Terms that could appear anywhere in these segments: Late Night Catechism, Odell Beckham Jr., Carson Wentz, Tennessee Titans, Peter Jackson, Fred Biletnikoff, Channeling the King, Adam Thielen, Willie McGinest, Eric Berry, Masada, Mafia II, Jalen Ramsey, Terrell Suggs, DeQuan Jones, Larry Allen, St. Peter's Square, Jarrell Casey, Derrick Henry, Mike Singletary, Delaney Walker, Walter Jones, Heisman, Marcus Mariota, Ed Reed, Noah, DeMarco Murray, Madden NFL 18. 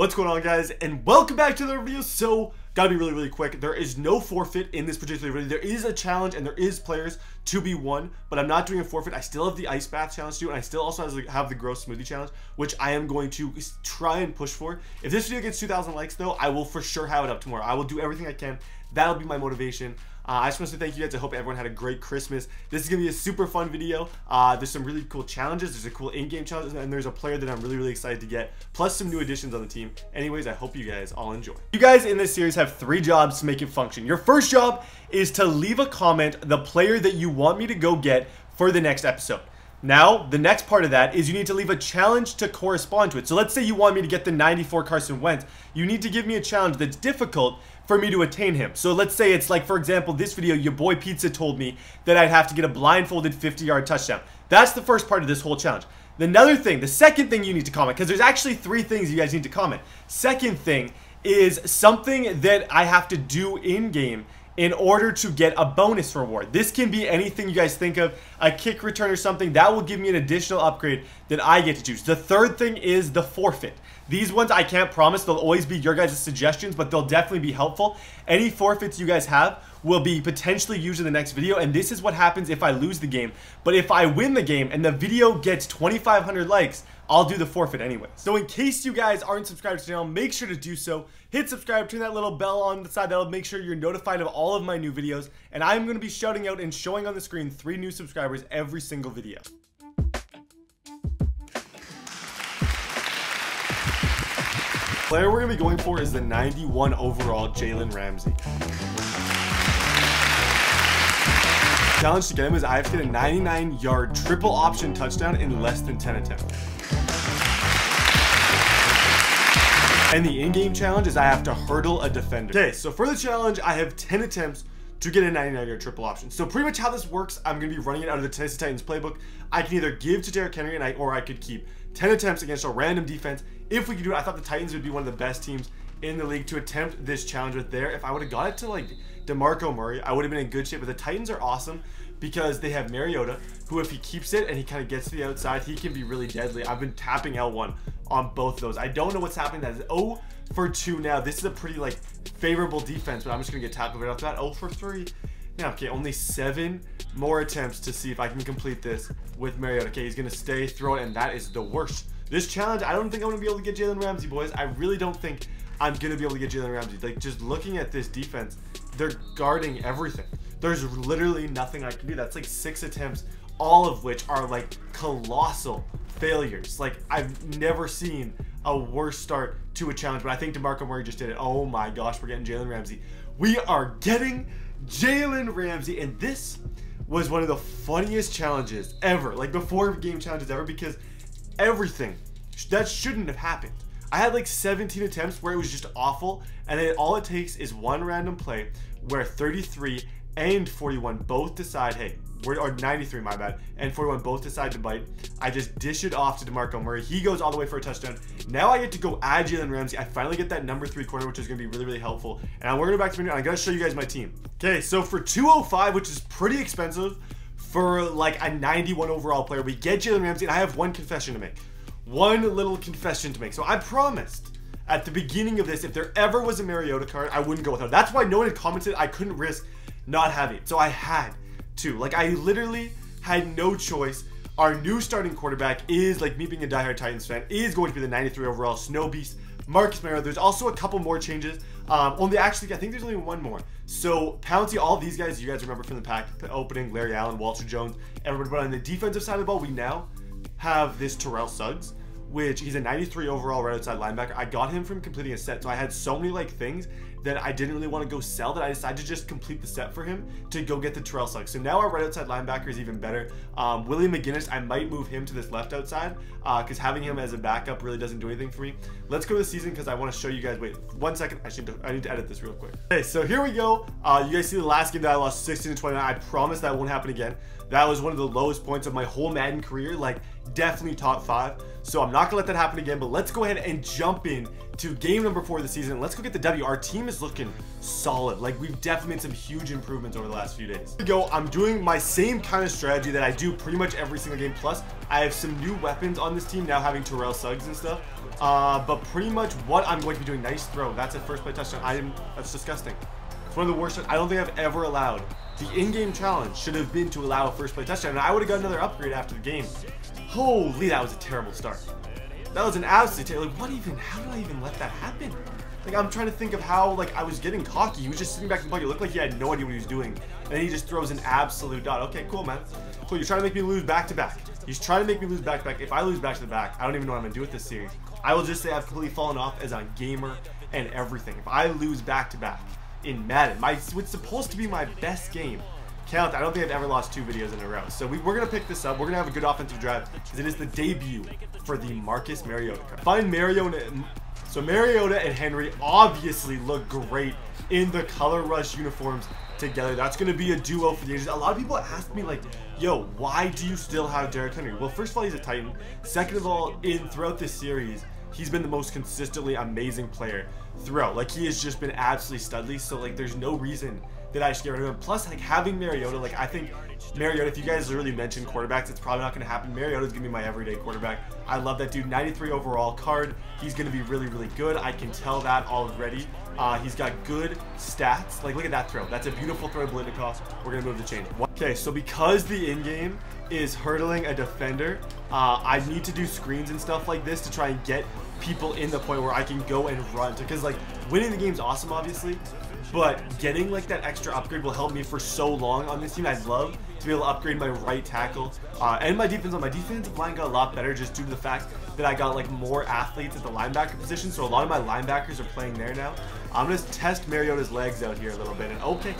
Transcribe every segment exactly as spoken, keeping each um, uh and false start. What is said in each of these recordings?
What's going on, guys, and welcome back to another video. So gotta be really really quick. There is no forfeit in this particular video. There is a challenge and there is players to be won, but I'm not doing a forfeit. I still have the ice bath challenge too, and I still also have the gross smoothie challenge, which I am going to try and push for. If this video gets two thousand likes though, I will for sure have it up tomorrow. I will do everything I can. That'll be my motivation. Uh, I just want to thank you guys. I hope everyone had a great Christmas. This is going to be a super fun video. Uh, there's some really cool challenges. There's a cool in-game challenge, and there's a player that I'm really, really excited to get, plus some new additions on the team. Anyways, I hope you guys all enjoy. You guys in this series have three jobs to make it function. Your first job is to leave a comment, the player that you want me to go get for the next episode. Now, the next part of that is you need to leave a challenge to correspond to it. So let's say you want me to get the ninety-four Carson Wentz. You need to give me a challenge that's difficult for me to attain him. So let's say it's like, for example, this video, your boy Pizza told me that I'd have to get a blindfolded fifty yard touchdown. That's the first part of this whole challenge. Another thing, the second thing you need to comment, because there's actually three things you guys need to comment. Second thing is something that I have to do in-game in order to get a bonus reward. This can be anything you guys think of, a kick return or something. That will give me an additional upgrade that I get to choose. The third thing is the forfeit. These ones I can't promise. They'll always be your guys' suggestions, but they'll definitely be helpful. Any forfeits you guys have will be potentially used in the next video, and this is what happens if I lose the game. But if I win the game and the video gets twenty-five hundred likes, I'll do the forfeit anyway. So in case you guys aren't subscribed to the channel, make sure to do so. Hit subscribe, turn that little bell on the side. That'll make sure you're notified of all of my new videos. And I'm gonna be shouting out and showing on the screen three new subscribers every single video. The player we're gonna be going for is the ninety-one overall Jalen Ramsey. Challenge to get him is I have to get a ninety-nine yard triple option touchdown in less than ten attempts. And the in-game challenge is I have to hurdle a defender. Okay, so for the challenge, I have ten attempts to get a ninety-nine yard triple option. So pretty much how this works, I'm gonna be running it out of the Tennessee Titans playbook. I can either give to Derrick Henry and I, or I could keep ten attempts against a random defense. If we could do it, I thought the Titans would be one of the best teams in the league to attempt this challenge with there. If I would have got it to like DeMarco Murray, I would have been in good shape, but the Titans are awesome because they have Mariota, who if he keeps it and he kind of gets to the outside, he can be really deadly. I've been tapping L one on both of those. I don't know what's happening. That is oh for two now. This is a pretty like favorable defense, but I'm just gonna get tackled right off that. oh for three. Now, okay, only seven more attempts to see if I can complete this with Mariota. Okay, he's gonna stay, throw it, and that is the worst. This challenge, I don't think I'm gonna be able to get Jalen Ramsey, boys. I really don't think I'm gonna be able to get Jalen Ramsey. Like, just looking at this defense, they're guarding everything. There's literally nothing I can do. That's like six attempts, all of which are like colossal failures. Like, I've never seen a worse start to a challenge, but I think DeMarco Murray just did it. Oh my gosh, we're getting Jalen Ramsey. We are getting Jalen Ramsey, and this was one of the funniest challenges ever. Like, before game challenges ever, because everything that shouldn't have happened. I had like seventeen attempts where it was just awful, and then all it takes is one random play where thirty-three and forty-one both decide, hey, we're, or ninety-three, my bad, and forty-one both decide to bite. I just dish it off to DeMarco Murray. He goes all the way for a touchdown. Now I get to go add Jalen Ramsey. I finally get that number three corner, which is going to be really, really helpful. And I'm going to go back to menu, and I'm going to show you guys my team. Okay, so for two oh five, which is pretty expensive for like a ninety-one overall player, we get Jalen Ramsey, and I have one confession to make. One little confession to make. So I promised at the beginning of this, if there ever was a Mariota card, I wouldn't go without it. That's why no one had commented. I couldn't risk not having it. So I had to. Like, I literally had no choice. Our new starting quarterback is, like, me being a diehard Titans fan, is going to be the ninety-three overall snow beast, Marcus Mariota. There's also a couple more changes. Um, only actually, I think there's only one more. So Pouncey, all these guys you guys remember from the pack opening, Larry Allen, Walter Jones, everybody. But on the defensive side of the ball, we now have this Terrell Suggs, which he's a ninety-three overall right outside linebacker. I got him from completing a set. So I had so many like things that I didn't really want to go sell that I decided to just complete the set for him to go get the Terrell Suggs. So now our right outside linebacker is even better. Um, Willie McGinest, I might move him to this left outside because uh, having him as a backup really doesn't do anything for me. Let's go to the season because I want to show you guys. Wait, one second. I should. I need to edit this real quick. Okay, so here we go. Uh, you guys see the last game that I lost sixteen to twenty-nine. I promise that won't happen again. That was one of the lowest points of my whole Madden career. Like, definitely top five. So I'm not gonna let that happen again, but let's go ahead and jump in to game number four of the season. Let's go get the W. Our team is looking solid. Like, we've definitely made some huge improvements over the last few days. Here we go. I'm doing my same kind of strategy that I do pretty much every single game. Plus, I have some new weapons on this team now, having Terrell Suggs and stuff. Uh, but pretty much what I'm going to be doing, nice throw. That's a first play touchdown. I am, that's disgusting. It's one of the worst. I don't think I've ever allowed. The in-game challenge should have been to allow a first play touchdown, and I would have got another upgrade after the game. Holy, that was a terrible start. That was an absolute terrible, like, what even, how did I even let that happen? Like, I'm trying to think of how, like, I was getting cocky. He was just sitting back in the pocket. It looked like he had no idea what he was doing. And then he just throws an absolute dot. Okay, cool, man. Cool, you're trying to make me lose back-to-back. He's trying to make me lose back-to-back. If I lose back-to-back, I don't even know what I'm going to do with this series. I will just say I've completely fallen off as a gamer and everything. If I lose back-to-back in Madden, my, what's supposed to be my best game, count, I don't think I've ever lost two videos in a row. So we, we're going to pick this up. We're going to have a good offensive drive because it is the debut for the Marcus Mariota card. Find Mariota. So Mariota and Henry obviously look great in the color rush uniforms together. That's going to be a duo for the ages. A lot of people ask me, like, yo, why do you still have Derrick Henry? Well, first of all, he's a Titan. Second of all, in throughout this series, he's been the most consistently amazing player throughout. Like, he has just been absolutely studly. So, like, there's no reason that I should get rid of him. Plus, like, having Mariota, like, I think Mariota, if you guys really mention quarterbacks, it's probably not going to happen. Mariota's going to be my everyday quarterback. I love that dude. ninety-three overall card. He's going to be really, really good. I can tell that already. Uh, he's got good stats. Like, look at that throw. That's a beautiful throw to Biletnikoff. We're going to move the chain. Okay, so because the in-game is hurdling a defender, uh, I need to do screens and stuff like this to try and get people in the point where I can go and run. Because, like, winning the game's awesome, obviously. But getting, like, that extra upgrade will help me for so long on this team. I'd love to be able to upgrade my right tackle uh, and my defense. On my defensive line got a lot better just due to the fact that I got, like, more athletes at the linebacker position. So a lot of my linebackers are playing there now. I'm going to test Mariota's legs out here a little bit. And okay.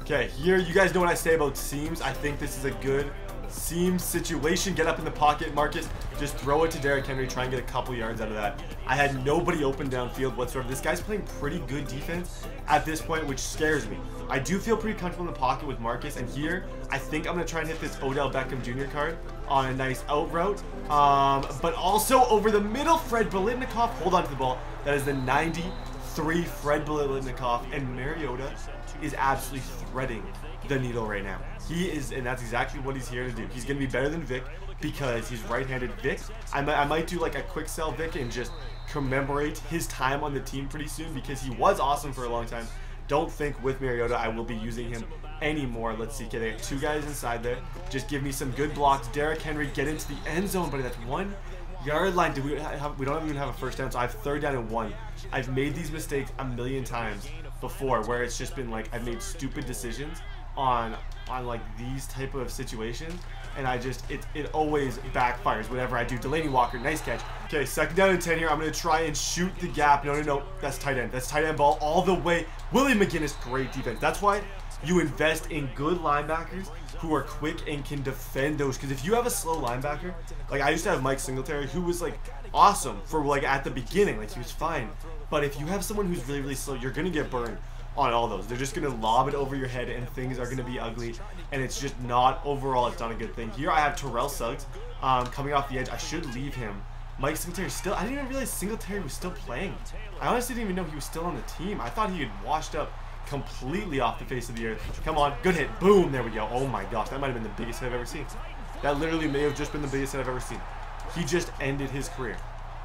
Okay, here, you guys know what I say about seams. I think this is a good seam situation. Get up in the pocket, Marcus. Just throw it to Derrick Henry. Try and get a couple yards out of that. I had nobody open downfield whatsoever. This guy's playing pretty good defense at this point, which scares me. I do feel pretty comfortable in the pocket with Marcus. And here, I think I'm going to try and hit this Odell Beckham Junior card on a nice out route. Um, but also over the middle, Fred Biletnikoff. Hold on to the ball. That is the ninety-three Fred Biletnikoff. And Mariota is absolutely threading the needle right now. He is, and that's exactly what he's here to do. He's going to be better than Vic because he's right-handed. Vic, I might, I might do like a quick sell Vic and just commemorate his time on the team pretty soon because he was awesome for a long time. Don't think with Mariota I will be using him anymore. Let's see. Okay, they got two guys inside there. Just give me some good blocks. Derrick Henry, get into the end zone, buddy. That's one yard line. Do we have, we don't even have a first down, so I have third down and one. I've made these mistakes a million times before where it's just been like I've made stupid decisions on on like these type of situations, and I just it it always backfires whenever I do. Delaney Walker, nice catch. Okay, second down and ten here. I'm gonna try and shoot the gap. No, no, no, that's tight end. That's tight end ball all the way. Willie McGinest, great defense. That's why you invest in good linebackers who are quick and can defend those. Because if you have a slow linebacker, like I used to have Mike Singletary, who was like awesome for like at the beginning, like he was fine. But if you have someone who's really really slow, you're gonna get burned on all those. They're just going to lob it over your head and things are going to be ugly, and it's just not, overall it's not a good thing. Here I have Terrell Suggs um, coming off the edge. I should leave him. Mike Singletary still, I didn't even realize Singletary was still playing. I honestly didn't even know he was still on the team. I thought he had washed up completely off the face of the earth. Come on, good hit. Boom, there we go. Oh my gosh, that might have been the biggest hit I've ever seen. That literally may have just been the biggest hit I've ever seen. He just ended his career.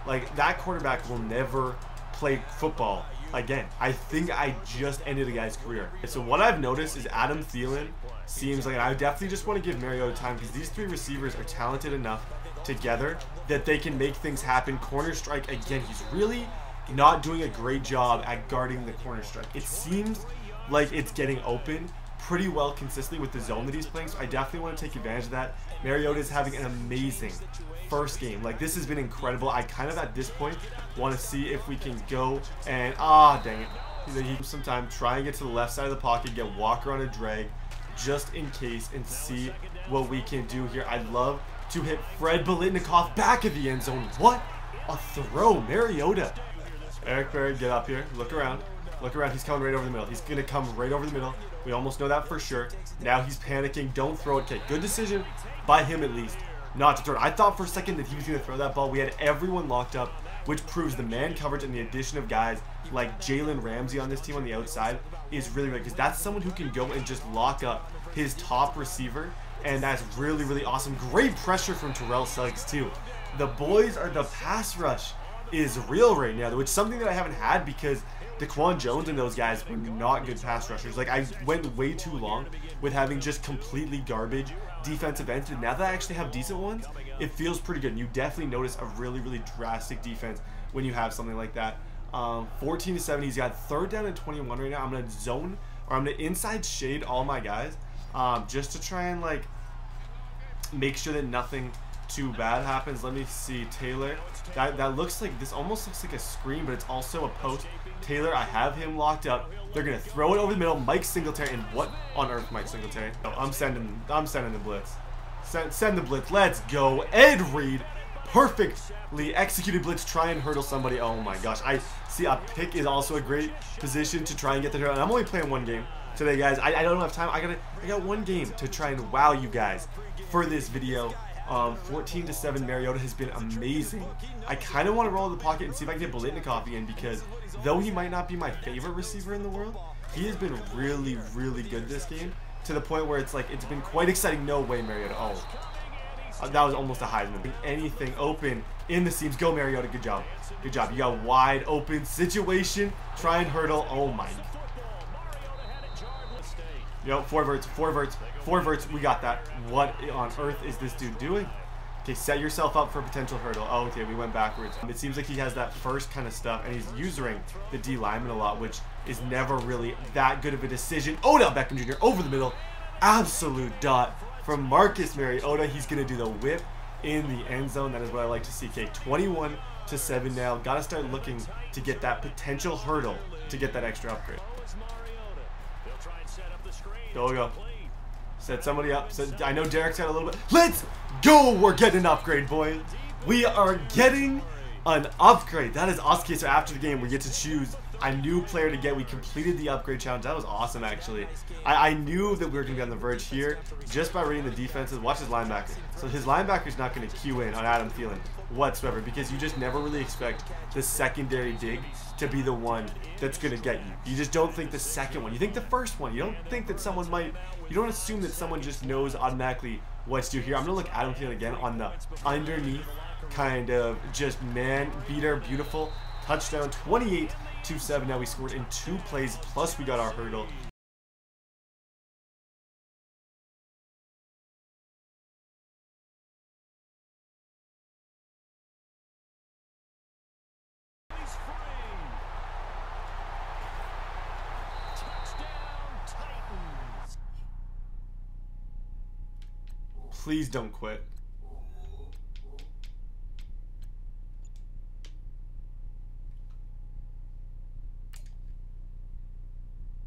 Like, that quarterback will never play football again. I think I just ended a guy's career. And so what I've noticed is Adam Thielen seems like, and I definitely just want to give Mariota time because these three receivers are talented enough together that they can make things happen. Corner strike, again, he's really not doing a great job at guarding the corner strike. It seems like it's getting open pretty well consistently with the zone that he's playing, so I definitely want to take advantage of that. Mariota is having an amazing first game. Like, this has been incredible. I kind of at this point want to see if we can go and ah dang it. He some time try and get to the left side of the pocket, get Walker on a drag just in case, and see what we can do here. I'd love to hit Fred Biletnikoff back of the end zone. What a throw, Mariota. Eric Berry, get up here. Look around. Look around. He's coming right over the middle. He's gonna come right over the middle. We almost know that for sure. Now he's panicking. Don't throw it. Okay, good decision by him at least not to throw it. I thought for a second that he was going to throw that ball. We had everyone locked up, which proves the man coverage and the addition of guys like Jalen Ramsey on this team on the outside is really good, because that's someone who can go and just lock up his top receiver, and that's really, really awesome. Great pressure from Terrell Suggs, too. The boys are the pass rush is real right now, which is something that I haven't had because DeQuan Jones and those guys were not good pass rushers. Like, I went way too long with having just completely garbage defensive ends, and now that I actually have decent ones, it feels pretty good. And you definitely notice a really, really drastic defense when you have something like that. Um, fourteen to seven, he's got third down and twenty-one right now. I'm gonna zone, or I'm gonna inside shade all my guys, um, just to try and like make sure that nothing too bad happens. Let me see Taylor. That that looks like, this almost looks like a screen, but it's also a post. Taylor, I have him locked up. They're gonna throw it over the middle. Mike Singletary, and what on earth, Mike Singletary? Oh, I'm sending, I'm sending the blitz. Send, send the blitz. Let's go, Ed Reed. Perfectly executed blitz, try and hurdle somebody. Oh my gosh, I see a pick is also a great position to try and get the hurdle. And I'm only playing one game today, guys. I, I don't have time. I gotta, I got one game to try and wow you guys for this video. Um, fourteen to seven, Mariota has been amazing. I kind of want to roll in the pocket and see if I can get Biletnikoff again, because though he might not be my favorite receiver in the world, he has been really, really good this game, to the point where it's like, it's been quite exciting. No way, Mariota. Oh. Uh, that was almost a Heisman. Anything open in the seams. Go, Mariota. Good job. Good job. You got wide open situation. Try and hurdle. Oh, my. Yo, four verts. Four verts. Four verts. We got that. What on earth is this dude doing? Okay, set yourself up for a potential hurdle. Oh, okay. We went backwards. It seems like he has that first kind of stuff, and he's using the D lineman a lot, which is never really that good of a decision. Odell Beckham Junior over the middle. Absolute dot. From Marcus Mariota, he's going to do the whip in the end zone. That is what I like to see. Okay, twenty-one to seven now. Got to start looking to get that potential hurdle to get that extra upgrade. Go, go. Set somebody up. Set, I know Derek's got a little bit. Let's go. We're getting an upgrade, boys. We are getting an upgrade. That is awesome. Okay, so after the game, we get to choose a new player to get. We completed the upgrade challenge. That was awesome, actually. I, I knew that we were going to be on the verge here just by reading the defenses. Watch his linebacker. So his linebacker's not going to cue in on Adam Thielen whatsoever, because you just never really expect the secondary dig to be the one that's going to get you. You just don't think the second one. You think the first one. You don't think that someone might, you don't assume that someone just knows automatically what's due here. I'm going to look Adam Thielen again on the underneath kind of just man beater. Beautiful. Touchdown, twenty-eight to seven. Now we scored in two plays, plus we got our hurdle. Please don't quit.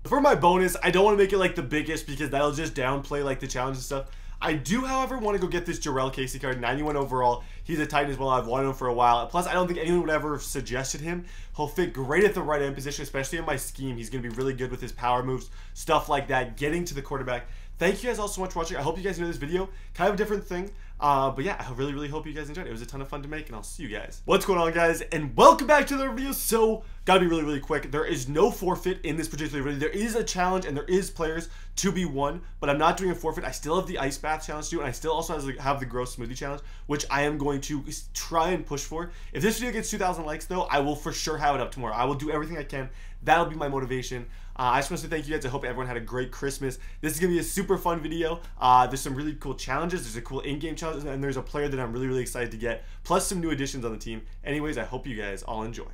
For my bonus, I don't want to make it like the biggest, because that'll just downplay like the challenge and stuff. I do, however, want to go get this Jarrell Casey card, ninety-one overall. He's a Titan as well. I've wanted him for a while. Plus, I don't think anyone would ever have suggested him. He'll fit great at the right end position, especially in my scheme. He's going to be really good with his power moves, stuff like that, getting to the quarterback. Thank you guys all so much for watching. I hope you guys enjoyed this video. Kind of a different thing. Uh, but yeah, I really, really hope you guys enjoyed it. It was a ton of fun to make, and I'll see you guys. What's going on, guys? And welcome back to another video. So, gotta be really, really quick. There is no forfeit in this particular video. There is a challenge, and there is players to be won, but I'm not doing a forfeit. I still have the ice bath challenge to do, and I still also have the gross smoothie challenge, which I am going to try and push for. If this video gets two thousand likes, though, I will for sure have it up tomorrow. I will do everything I can. That'll be my motivation. Uh, I just want to thank you guys. I hope everyone had a great Christmas. This is going to be a super fun video. Uh, there's some really cool challenges. There's a cool in-game challenge, and there's a player that I'm really, really excited to get, plus some new additions on the team. Anyways, I hope you guys all enjoy.